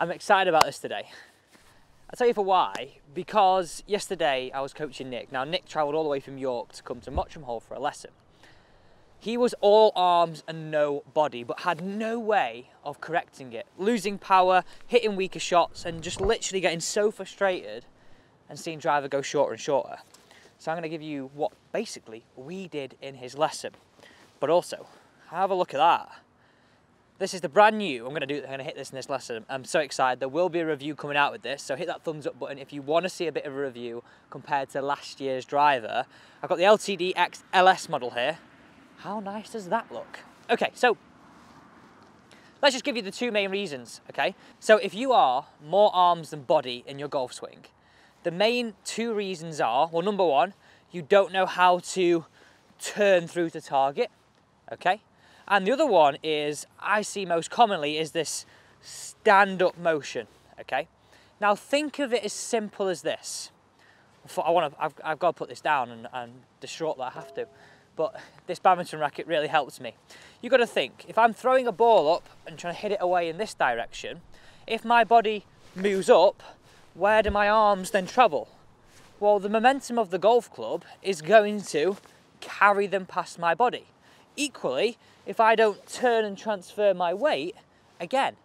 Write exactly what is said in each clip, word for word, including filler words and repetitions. I'm excited about this today. I'll tell you for why, because yesterday I was coaching Nick. Now Nick travelled all the way from York to come to Mottram Hall for a lesson. He was all arms and no body, but had no way of correcting it. Losing power, hitting weaker shots, and just literally getting so frustrated and seeing driver go shorter and shorter. So I'm gonna give you what basically we did in his lesson. But also, have a look at that. This is the brand new, I'm gonna do, I'm gonna hit this in this lesson. I'm so excited, there will be a review coming out with this, so hit that thumbs up button if you wanna see a bit of a review compared to last year's driver. I've got the L T D X L S model here. How nice does that look? Okay, so let's just give you the two main reasons, okay? So if you are more arms than body in your golf swing, the main two reasons are, well, number one, you don't know how to turn through to target, okay? And the other one is, I see most commonly, is this stand-up motion, okay? Now think of it as simple as this. I wanna, I've, I've got to put this down and, and distraught that I have to. But this badminton racket really helps me. You've got to think, if I'm throwing a ball up and trying to hit it away in this direction, if my body moves up, where do my arms then travel? Well, the momentum of the golf club is going to carry them past my body. Equally, if I don't turn and transfer my weight, again,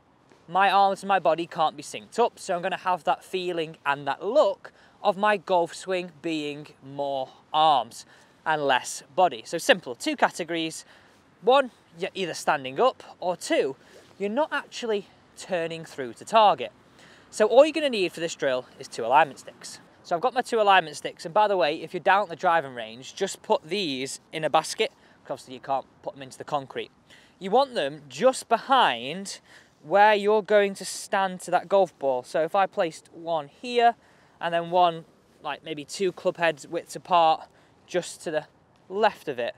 my arms and my body can't be synced up, so I'm going to have that feeling and that look of my golf swing being more arms and less body. So simple, two categories. One, you're either standing up, or two, you're not actually turning through to target. So all you're gonna need for this drill is two alignment sticks. So I've got my two alignment sticks, and by the way, if you're down at the driving range, just put these in a basket, because obviously you can't put them into the concrete. You want them just behind where you're going to stand to that golf ball. So if I placed one here, and then one, like maybe two club heads widths apart, just to the left of it.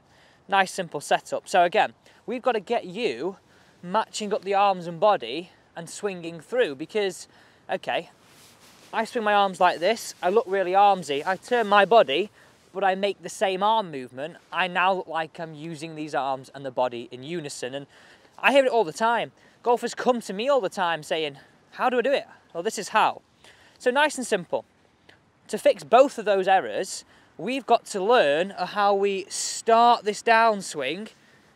Nice simple setup. So again, we've got to get you matching up the arms and body and swinging through, because, okay, I swing my arms like this, I look really armsy, I turn my body, but I make the same arm movement. I now look like I'm using these arms and the body in unison. And I hear it all the time. Golfers come to me all the time saying, how do I do it? Well, this is how. So nice and simple. To fix both of those errors, we've got to learn how we start this downswing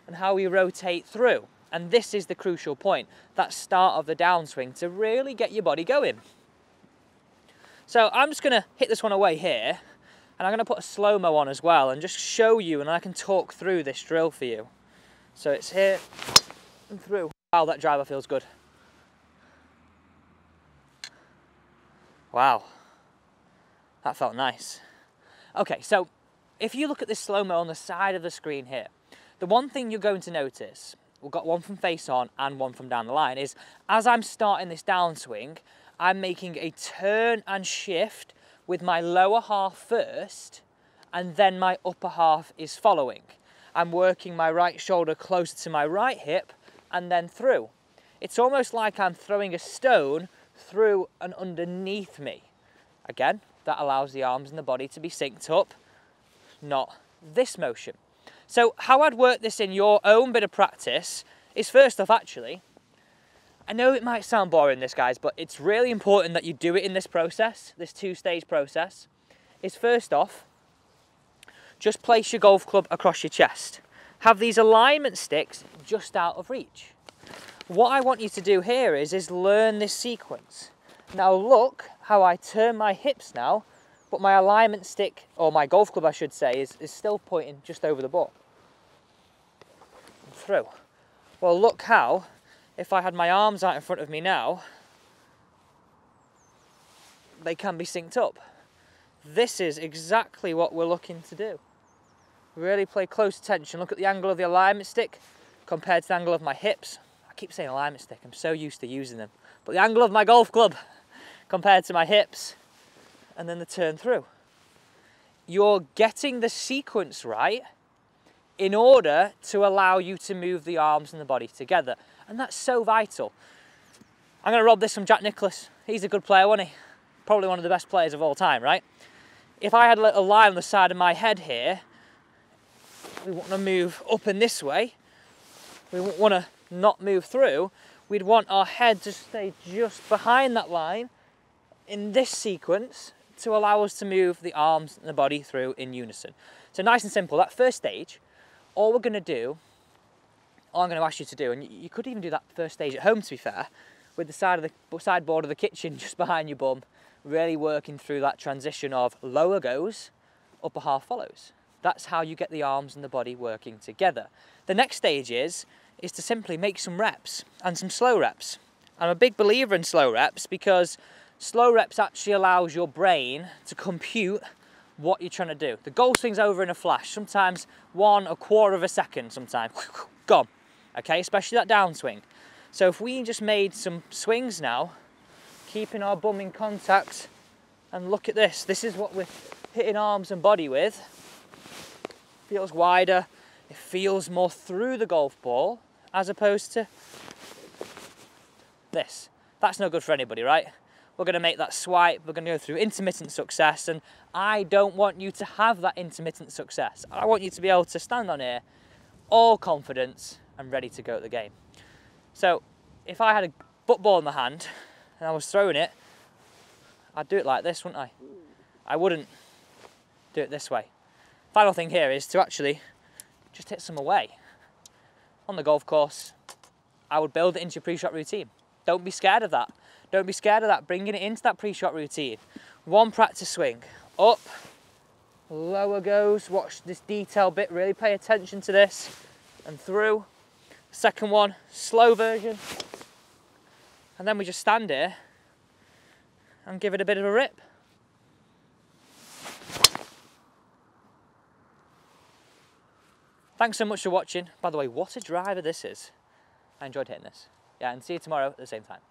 and how we rotate through. And this is the crucial point, that start of the downswing, to really get your body going. So I'm just gonna hit this one away here, and I'm gonna put a slow-mo on as well and just show you, and I can talk through this drill for you. So it's here and through. Wow, that driver feels good. Wow, that felt nice. Okay, so if you look at this slow-mo on the side of the screen here, the one thing you're going to notice, we've got one from face on and one from down the line, is as I'm starting this downswing, I'm making a turn and shift with my lower half first, and then my upper half is following. I'm working my right shoulder closer to my right hip and then through. It's almost like I'm throwing a stone through and underneath me. Again, that allows the arms and the body to be synced up, not this motion. So how I'd work this in your own bit of practice is, first off, actually, I know it might sound boring, this guys, but it's really important that you do it in this process, this two-stage process, is first off, just place your golf club across your chest. Have these alignment sticks just out of reach. What I want you to do here is, is learn this sequence. Now look how I turn my hips now, but my alignment stick, or my golf club I should say, is, is still pointing just over the ball. And through. Well, look how, if I had my arms out in front of me now, they can be synced up. This is exactly what we're looking to do. Really play close attention. Look at the angle of the alignment stick compared to the angle of my hips. I keep saying alignment stick, I'm so used to using them. But the angle of my golf club compared to my hips, and then the turn through. You're getting the sequence right in order to allow you to move the arms and the body together. And that's so vital. I'm gonna rob this from Jack Nicklaus. He's a good player, wasn't he? Probably one of the best players of all time, right? If I had a little line on the side of my head here, we wanna move up in this way, we wanna not move through, we'd want our head to stay just behind that line in this sequence to allow us to move the arms and the body through in unison. So nice and simple. That first stage, all we're going to do, all I'm going to ask you to do, and you could even do that first stage at home to be fair, with the side of the sideboard of the kitchen just behind your bum, really working through that transition of lower goes, upper half follows. That's how you get the arms and the body working together. The next stage is, is to simply make some reps and some slow reps. I'm a big believer in slow reps because slow reps actually allows your brain to compute what you're trying to do. The goal swing's over in a flash, sometimes one, a quarter of a second, sometimes, gone, okay? Especially that downswing. So if we just made some swings now, keeping our bum in contact, and look at this, this is what we're hitting arms and body with. Feels wider, it feels more through the golf ball, as opposed to this. That's no good for anybody, right? We're gonna make that swipe, we're gonna go through intermittent success, and I don't want you to have that intermittent success. I want you to be able to stand on here, all confidence, and ready to go at the game. So if I had a butt ball in my hand and I was throwing it, I'd do it like this, wouldn't I? I wouldn't do it this way. Final thing here is to actually just hit some away. On the golf course, I would build it into your pre-shot routine. Don't be scared of that. Don't be scared of that, bringing it into that pre-shot routine. One practice swing, up, lower goes, watch this detail bit, really pay attention to this, and through. Second one, slow version. And then we just stand here and give it a bit of a rip. Thanks so much for watching. By the way, what a driver this is. I enjoyed hitting this. Yeah, and see you tomorrow at the same time.